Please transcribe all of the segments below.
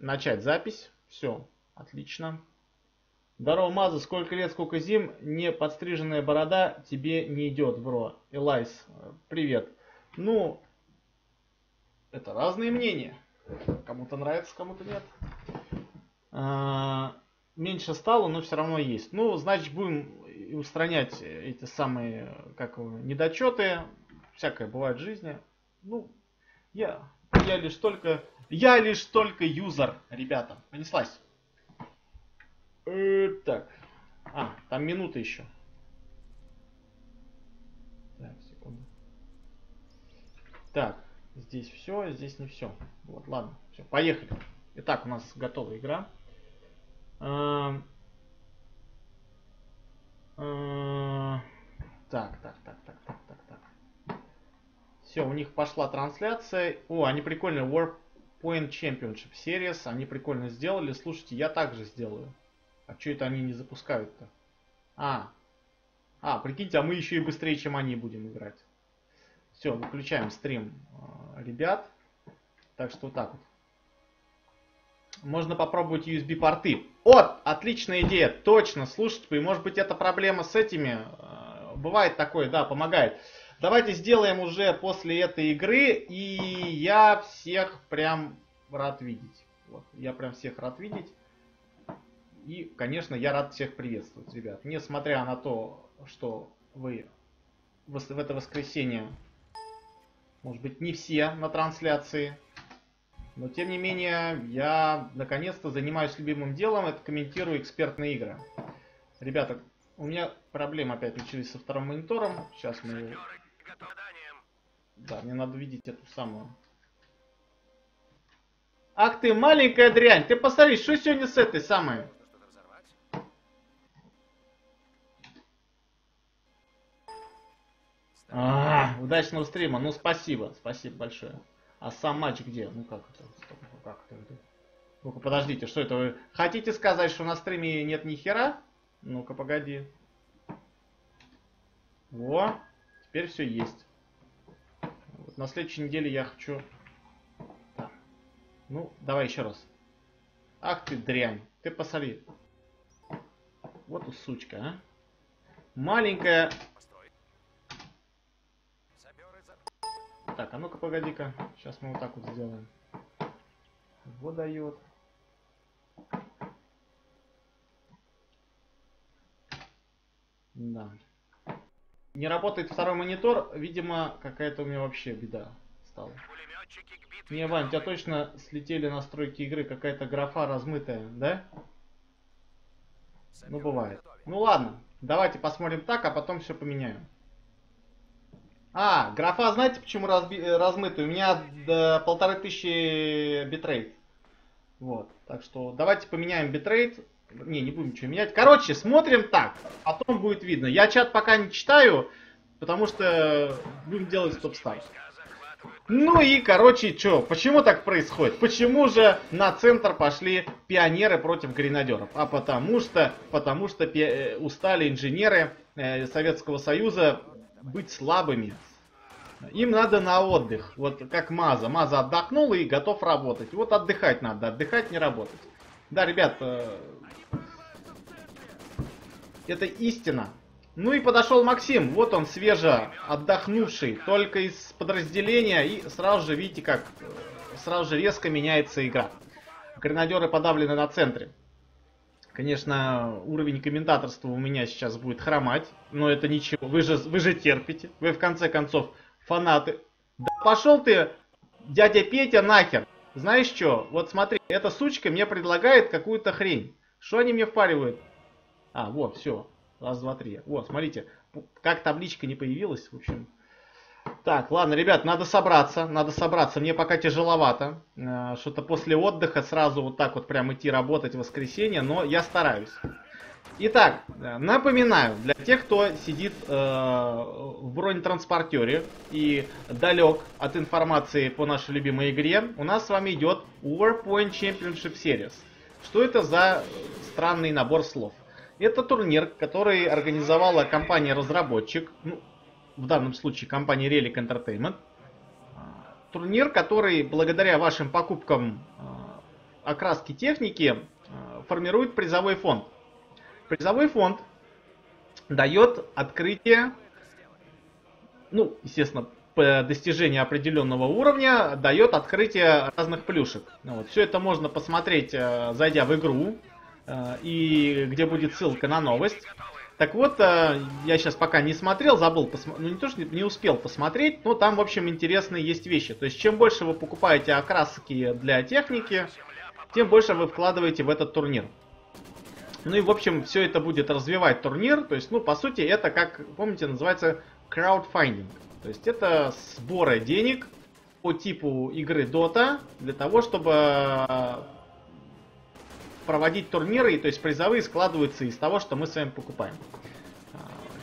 Начать запись. Все, отлично. Здорово, Маза, сколько лет, сколько зим, не подстриженная борода тебе не идет, бро. Элайс, привет. Ну, это разные мнения. Кому-то нравится, кому-то нет. Меньше стало, но все равно есть. Ну, значит, будем устранять эти самые, как недочеты. Всякое бывает в жизни. Ну, я лишь только юзер, ребята. Понеслась. Так. А, там минута еще. Так, секунду. Так, здесь все, здесь не все. Вот, ладно, все, поехали. Итак, у нас готова игра. Так. Все, у них пошла трансляция. О, они прикольные. War Paint Championship Series. Они прикольно сделали. Слушайте, я также сделаю. А что это они не запускают-то? Прикиньте, а мы еще и быстрее, чем они, будем играть. Все, выключаем стрим, ребят. Так что вот так вот. Можно попробовать USB-порты. Вот, отличная идея, точно, слушайте. И может быть это проблема с этими. Бывает такое, да, помогает. Давайте сделаем уже после этой игры. И я всех прям рад видеть. Вот, я прям всех рад видеть. И, конечно, я рад всех приветствовать, ребят. Несмотря на то, что вы в это воскресенье, может быть, не все на трансляции, но, тем не менее, я, наконец-то, занимаюсь любимым делом. Это комментирую экспертные игры. Ребята, у меня проблемы опять начались со вторым монитором. Сейчас мы... Да, мне надо видеть эту самую... Ах ты, маленькая дрянь! Ты посмотри, что сегодня с этой самой... удачного стрима. Ну, спасибо. Спасибо большое. А сам матч где? Ну, как это? Ну-ка, подождите. Что это? Вы хотите сказать, что на стриме нет ни хера? Ну-ка, погоди. Во. Теперь все есть. Вот на следующей неделе я хочу... Так. Ну, давай еще раз. Ах ты, дрянь. Ты посоли. Вот у сучка, а. Маленькая... Так, а ну-ка, погоди-ка. Сейчас мы вот так вот сделаем. Вот дает. Да. Не работает второй монитор. Видимо, какая-то у меня вообще беда стала. Не, Вань, у тебя точно слетели настройки игры. Какая-то графа размытая, да? Ну, бывает. Ну, ладно. Давайте посмотрим так, а потом все поменяем. А, графа, знаете, почему размытый? У меня 1500 битрейт. Вот, так что давайте поменяем битрейт. Не будем ничего менять. Короче, смотрим так, потом будет видно. Я чат пока не читаю, потому что будем делать стоп-старт. Ну и, короче, что, почему так происходит? Почему же на центр пошли пионеры против гренадеров? А потому что устали инженеры Советского Союза быть слабыми. Им надо на отдых. Вот как Маза. Маза отдохнула и готов работать. Вот отдыхать надо. Отдыхать, не работать. Да, ребят. Это истина. Ну и подошел Максим. Вот он, свеже отдохнувший. Только из подразделения. И сразу же, видите, как сразу же резко меняется игра. Гренадеры подавлены на центре. Конечно, уровень комментаторства у меня сейчас будет хромать, но это ничего. Вы же терпите. Вы, в конце концов, фанаты. Да пошел ты, дядя Петя, нахер. Знаешь что? Вот смотри, эта сучка мне предлагает какую-то хрень. Что они мне впаривают? А, вот, все. Раз, два, три. Вот, смотрите, как табличка не появилась, в общем. Так, ладно, ребят, надо собраться. Надо собраться. Мне пока тяжеловато. Что-то после отдыха сразу вот так вот прям идти работать в воскресенье, но я стараюсь. Итак, напоминаю, для тех, кто сидит в бронетранспортере и далек от информации по нашей любимой игре, у нас с вами идет War Paint Championship Series. Что это за странный набор слов? Это турнир, который организовала компания-разработчик, ну, в данном случае компания Relic Entertainment. Турнир, который благодаря вашим покупкам окраски техники формирует призовой фонд. Призовой фонд дает открытие, ну, естественно, достижение определенного уровня, дает открытие разных плюшек. Вот. Все это можно посмотреть, зайдя в игру, и где будет ссылка на новость. Так вот, я сейчас пока не смотрел, забыл посмотреть, ну не то, что не успел посмотреть, но там, в общем, интересные есть вещи. То есть, чем больше вы покупаете окраски для техники, тем больше вы вкладываете в этот турнир. Ну и, в общем, все это будет развивать турнир. То есть, ну, по сути, это, как помните, называется краудфандинг. То есть, это сборы денег по типу игры Dota для того, чтобы проводить турниры. То есть, призовые складываются из того, что мы с вами покупаем.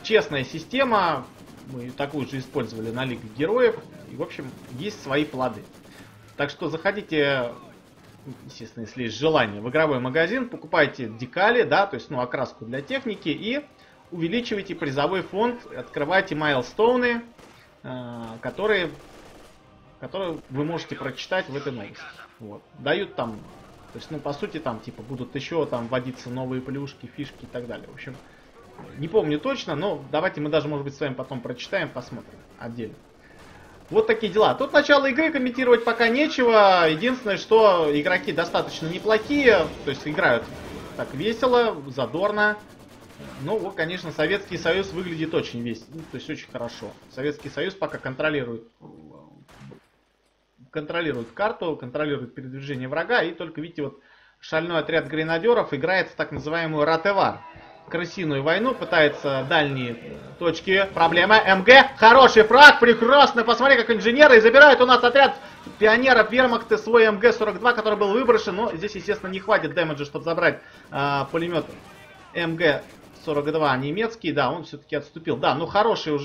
Честная система. Мы такую же использовали на Лиге Героев. И, в общем, есть свои плоды. Так что заходите... Естественно, если есть желание, в игровой магазин, покупайте декали, да, то есть, ну, окраску для техники, и увеличивайте призовой фонд, открывайте майлстоуны, которые вы можете прочитать в этой новости. Вот. Дают там, то есть, ну, по сути, там, типа, будут еще там вводиться новые плюшки, фишки и так далее. В общем, не помню точно, но давайте мы даже, может быть, с вами потом прочитаем, посмотрим отдельно. Вот такие дела. Тут начало игры, комментировать пока нечего. Единственное, что игроки достаточно неплохие. То есть играют так весело, задорно. Ну, вот, конечно, Советский Союз выглядит очень весело. Ну, то есть очень хорошо. Советский Союз пока контролирует карту, контролирует передвижение врага. И только, видите, вот шальной отряд гренадеров играет в так называемую ратевар. Крысиную войну, пытается дальние точки. Проблема. МГ. Хороший фраг. Прекрасно. Посмотри, как инженеры. И забирают у нас отряд пионеров вермахта свой МГ-42, который был выброшен. Но здесь, естественно, не хватит дэмэджа, чтобы забрать пулемет МГ-42 немецкий. Да, он все-таки отступил. Да, ну хорошее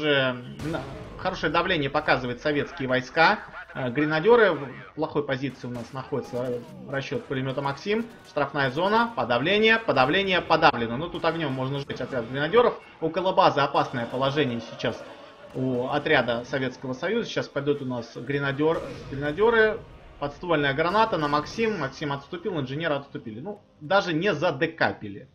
давление показывает советские войска. Гренадеры в плохой позиции у нас находится расчет пулемета «Максим». Штрафная зона, подавление подавлено. Ну, тут огнем можно сжечь отряд гренадеров. Около базы опасное положение сейчас у отряда Советского Союза. Сейчас пойдут у нас гренадеры. Подствольная граната на «Максим». «Максим» отступил, инженеры отступили. Ну, даже не задекапили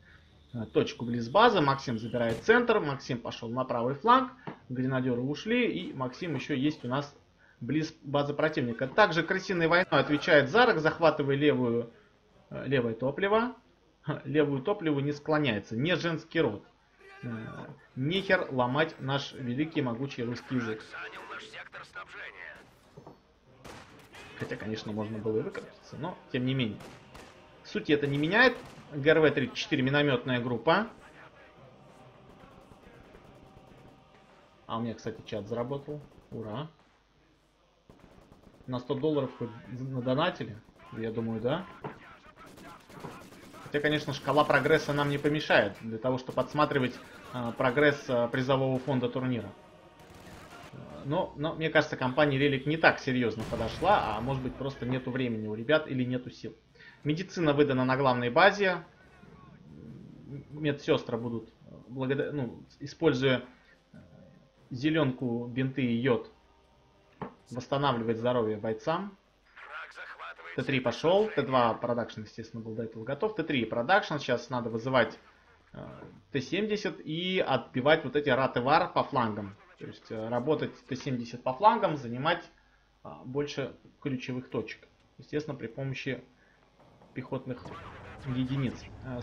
точку близ базы. «Максим» забирает центр. «Максим» пошел на правый фланг. Гренадеры ушли. И «Максим» еще есть у нас близ базы противника. Также крысиной войной отвечает Зарок, захватывая левое топливо. Левую топливу не склоняется. Не женский род. Нехер ломать наш великий могучий русский язык. Хотя, конечно, можно было и выкрутиться, но тем не менее. Суть это не меняет. ГРВ-34 минометная группа. А у меня, кстати, чат заработал. Ура! На $100 хоть надонатили? Я думаю, да. Хотя, конечно, шкала прогресса нам не помешает для того, чтобы подсматривать прогресс призового фонда турнира. Но мне кажется, компания Relic не так серьезно подошла, а может быть просто нету времени у ребят или нету сил. Медицина выдана на главной базе. Медсестры будут, ну, используя зеленку, бинты и йод, восстанавливать здоровье бойцам. Т3 пошел. Т2 продакшн, естественно, был до этого готов. Т3 продакшн. Сейчас надо вызывать Т70 и отбивать вот эти ратевар по флангам. То есть работать Т70 по флангам, занимать больше ключевых точек. Естественно, при помощи пехотных единиц.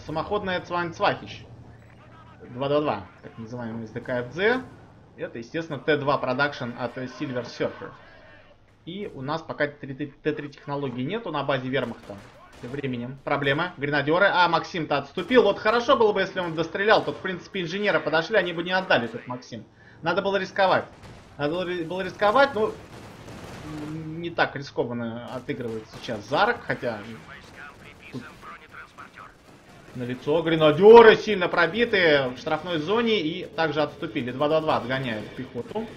Самоходная Цвайнцвахищ. 2-2-2. Так называемый СДКФЗ. Это, естественно, Т2 продакшн от SilverSurfer. И у нас пока Т3 технологии нету на базе вермахта. Тем временем проблема. Гренадеры. А, Максим-то отступил. Вот хорошо было бы, если он дострелял. Тут, в принципе, инженеры подошли, они бы не отдали тут Максим. Надо было рисковать. Но не так рискованно отыгрывает сейчас Зарок. Хотя на лицо гренадеры сильно пробиты в штрафной зоне и также отступили. 2-2-2 отгоняют пехоту.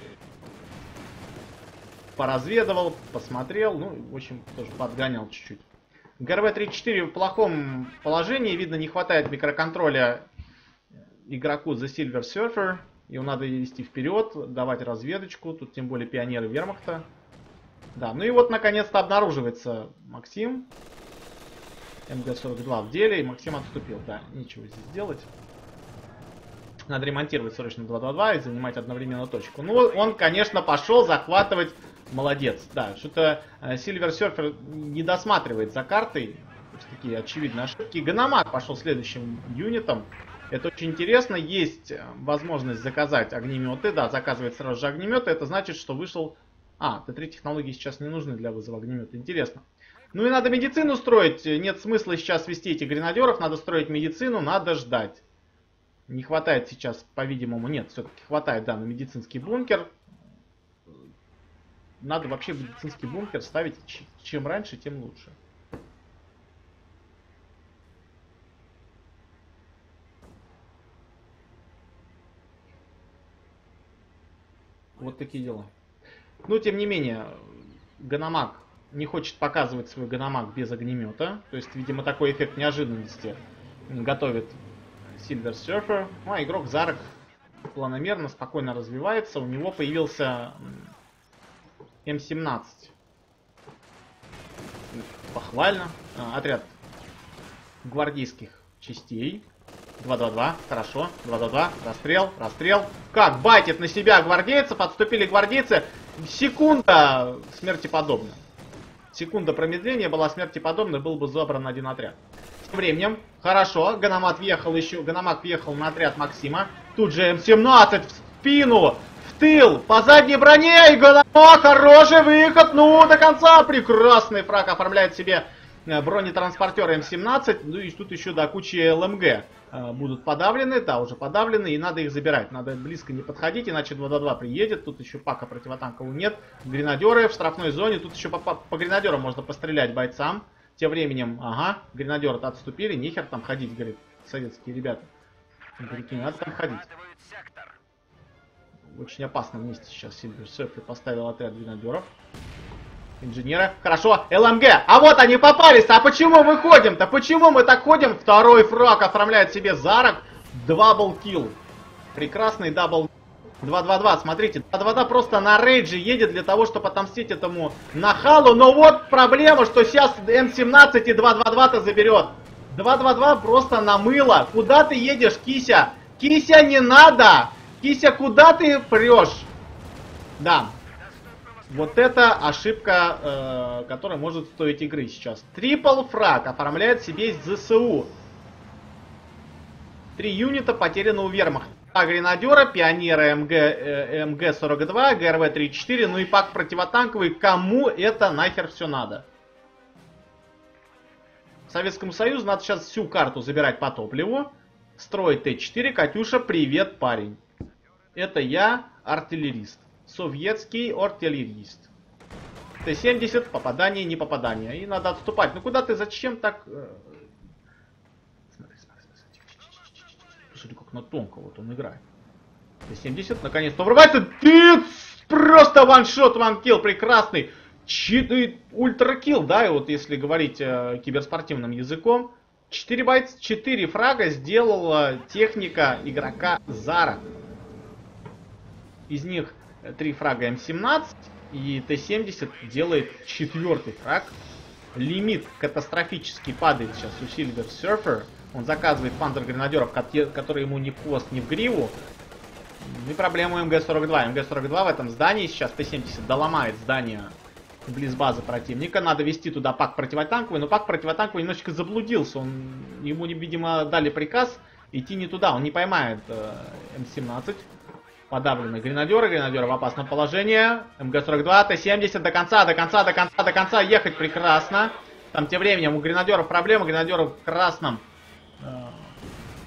Поразведывал, посмотрел, ну, в общем, тоже подгонял чуть-чуть. ГРВ-34 в плохом положении, видно, не хватает микроконтроля игроку за SilverSurfer. Его надо вести вперед, давать разведочку, тут тем более пионеры вермахта. Да, ну и вот, наконец-то, обнаруживается Максим. МГ-42 в деле, и Максим отступил, да, ничего здесь делать. Надо ремонтировать срочно 222 и занимать одновременно точку. Ну, он, конечно, пошел захватывать. Молодец, да, что-то SilverSurfer не досматривает за картой. Такие очевидные ошибки. Ганомат пошел следующим юнитом. Это очень интересно. Есть возможность заказать огнеметы. Да, заказывает сразу же огнеметы. Это значит, что вышел... А, Т3 технологии сейчас не нужны для вызова огнемета. Интересно. Ну и надо медицину строить. Нет смысла сейчас вести этих гренадеров. Надо строить медицину, надо ждать. Не хватает сейчас, по-видимому, нет, все-таки хватает, да, на медицинский бункер. Надо вообще медицинский бункер ставить чем раньше, тем лучше. Вот такие дела. Но, тем не менее, Ганомаг не хочет показывать свой Ганомаг без огнемета. То есть, видимо, такой эффект неожиданности готовит SilverSurfer. Ну, а игрок Зарок планомерно, спокойно развивается. У него появился М17. Похвально. Отряд гвардейских частей. 2-2-2. Хорошо. 2-2-2. Расстрел. Расстрел. Как? Байтит на себя гвардейцев. Отступили гвардейцы. Секунда смертиподобна. Секунда промедления была смертиподобна. Был бы забран один отряд. Тем временем. Хорошо. Ганомат въехал еще. Ганомат въехал на отряд Максима. Тут же М17 в спину. В тыл. По задней броне. И Ганомат. Хороший выход. Ну, до конца. Прекрасный фраг оформляет себе бронетранспортер М17. Ну и тут еще до кучи ЛМГ будут подавлены, да, уже подавлены, и надо их забирать. Надо близко не подходить, иначе 2-2-2 приедет. Тут еще пака противотанкового нет. Гренадеры в штрафной зоне. Тут еще по гренадерам можно пострелять бойцам. Тем временем, ага, гренадеры отступили. Нехер там ходить, говорит, советские ребята. Прикинь, надо там ходить. В очень опасном месте сейчас SilverSurfer поставил отряд гренадеров. Инженера. Хорошо. ЛМГ. А вот они попались. А почему мы ходим-то? Почему мы так ходим? Второй фраг оформляет себе Зарок. Даблкилл. Прекрасный даблкилл. 2-2-2. Смотрите. 2-2-2 просто на рейдже едет для того, чтобы отомстить этому нахалу. Но вот проблема, что сейчас М17 и 2-2-2-то заберет. 2-2-2 просто намыло. Куда ты едешь, Кися? Кися, не надо. Кися, куда ты прешь? Да. Вот это ошибка, которая может стоить игры сейчас. Трипл фраг оформляет себе ЗСУ. 3 юнита потеряно у вермахта. А гренадера, пионера МГ-42, ГРВ-34, ну и пак противотанковый. Кому это нахер все надо? Советскому Союзу надо сейчас всю карту забирать по топливу. Строить Т-4. Катюша, привет, парень. Это я, артиллерист. Советский артиллерист. Т-70, попадание, не попадание. И надо отступать. Ну куда ты, зачем так... Смотри, смотри, смотри. Посмотри, как на тонко вот он играет. Т-70, наконец-то врывается. Ты просто ваншот, ванкилл, прекрасный. Читает ультракилл, да, и вот если говорить киберспортивным языком. 4 байт, 4 фрага сделала техника игрока Зара. Из них 3 фрага М17, и Т-70 делает 4-й фраг. Лимит катастрофически падает сейчас у SilverSurfer. Он заказывает панцер-гренадеров, которые ему ни в хвост, ни в гриву. И проблема МГ-42. МГ-42 в этом здании сейчас Т-70 доломает здание близ базы противника. Надо вести туда пак противотанковый, но пак противотанковый немножечко заблудился. Ему, видимо, дали приказ идти не туда. Он не поймает М17. Подавлены гренадеры, гренадеры в опасном положении. МГ-42, Т-70 до конца, до конца, до конца, до конца. Ехать прекрасно. Там тем временем у гренадеров проблема. Гренадеры в красном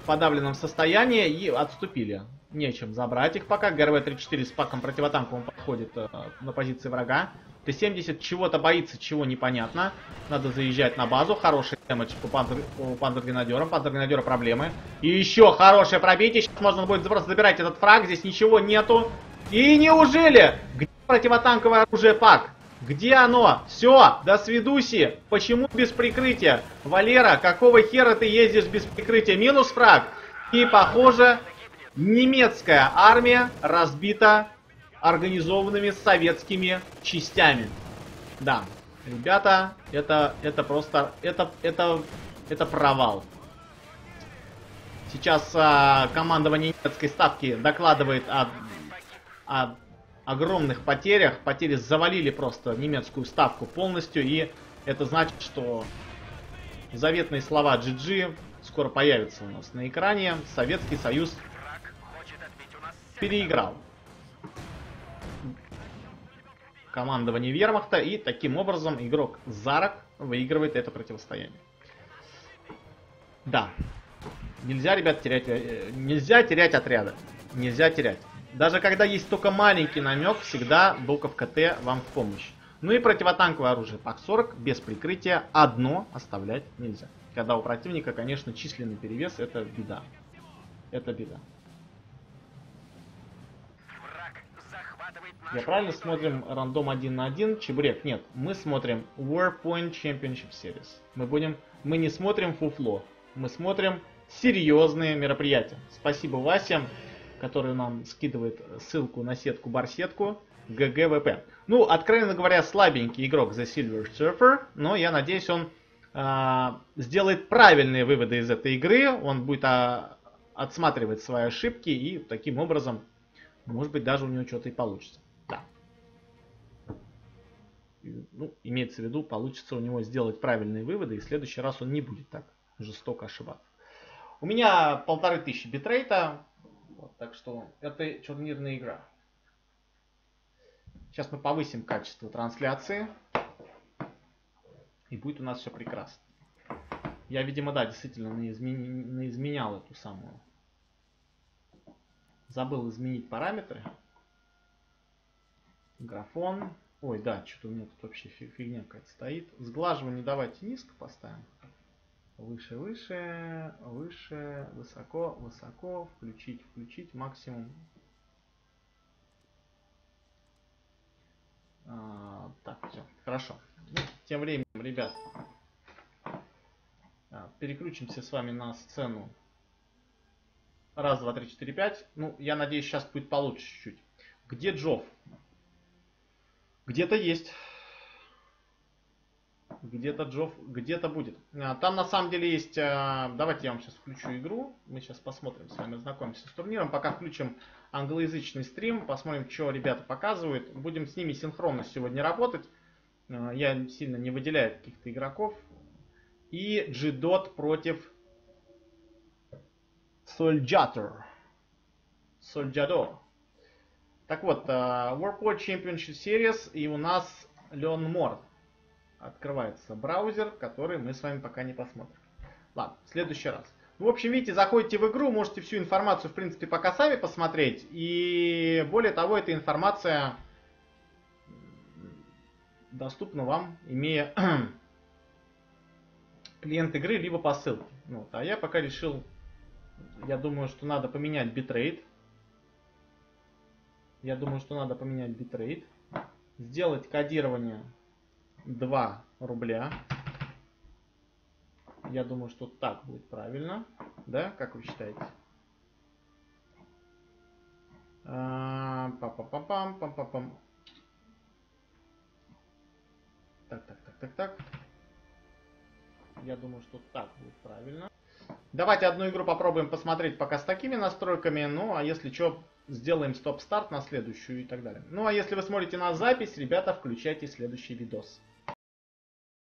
подавленном состоянии и отступили. Нечем забрать их пока. ГРВ-34 с паком противотанковым подходит на позиции врага. Т-70 чего-то боится, чего непонятно. Надо заезжать на базу. Хороший дэмэдж по панцергренадерам. Панцергренадеры проблемы. И еще хорошее пробитие. Сейчас можно будет просто забирать этот фраг. Здесь ничего нету. И неужели? Где противотанковое оружие ПАК? Где оно? Все, до свидуси. Почему без прикрытия? Валера, какого хера ты ездишь без прикрытия? Минус фраг. И похоже, немецкая армия разбита организованными советскими частями. Да, ребята, это просто, это Это провал. Сейчас командование немецкой ставки докладывает о огромных потерях. Потери завалили просто немецкую ставку полностью. И это значит, что заветные слова GG скоро появятся у нас на экране. Советский Союз переиграл командование вермахта. И таким образом игрок Зарак выигрывает это противостояние. Да. Нельзя, ребят, терять. Нельзя терять отряда. Нельзя терять. Даже когда есть только маленький намек, всегда буковка Т вам в помощь. Ну и противотанковое оружие ПАК-40 без прикрытия одно оставлять нельзя. Когда у противника, конечно, численный перевес, это беда. Это беда. Я правильно смотрим рандом 1 на 1? Чебурек, нет. Мы смотрим War Paint Championship Series. Мы не смотрим фуфло. Мы смотрим серьезные мероприятия. Спасибо Вася, который нам скидывает ссылку на сетку барсетку ГГВП. Ну, откровенно говоря, слабенький игрок The SilverSurfer, но я надеюсь, он сделает правильные выводы из этой игры. Он будет отсматривать свои ошибки, и таким образом, может быть, даже у него что-то и получится. Да. Ну, имеется в виду, получится у него сделать правильные выводы, и в следующий раз он не будет так жестоко ошибаться. У меня 1500 битрейта, вот, так что это турнирная игра. Сейчас мы повысим качество трансляции, и будет у нас все прекрасно. Я, видимо, да, действительно наизменял эту самую. Забыл изменить параметры. Графон. Ой, да, что-то у меня тут вообще фигня какая-то стоит. Сглаживание давайте низко поставим. Выше, выше, выше, высоко, высоко, включить, включить, максимум. Так, все, хорошо. Ну, тем временем, ребят, переключимся с вами на сцену. Раз, два, три, четыре, пять. Ну, я надеюсь, сейчас будет получше чуть-чуть. Где Джофф? Где-то есть. Где-то Джофф, где-то будет. Там на самом деле есть... Давайте я вам сейчас включу игру. Мы сейчас посмотрим с вами, знакомимся с турниром. Пока включим англоязычный стрим. Посмотрим, что ребята показывают. Будем с ними синхронно сегодня работать. Я сильно не выделяю каких-то игроков. И G-DOT против Soldiador. Так вот, War Paint Championship Series. И у нас Леон Морд. Открывается браузер, который мы с вами пока не посмотрим. Ладно, в следующий раз. В общем, видите, заходите в игру, можете всю информацию, в принципе, пока сами посмотреть. И более того, эта информация доступна вам, имея клиент игры, либо по ссылке. Вот, а я пока решил, я думаю, что надо поменять битрейт. Я думаю, что надо поменять битрейт. Сделать кодирование... 2 рубля. Я думаю, что так будет правильно. Да? Как вы считаете? Пам-пам-пам-пам-пам-пам. Так. Я думаю, что так будет правильно. Давайте одну игру попробуем посмотреть пока с такими настройками. Ну, а если что... Сделаем стоп-старт на следующую и так далее. Ну, а если вы смотрите на запись, ребята, включайте следующий видос.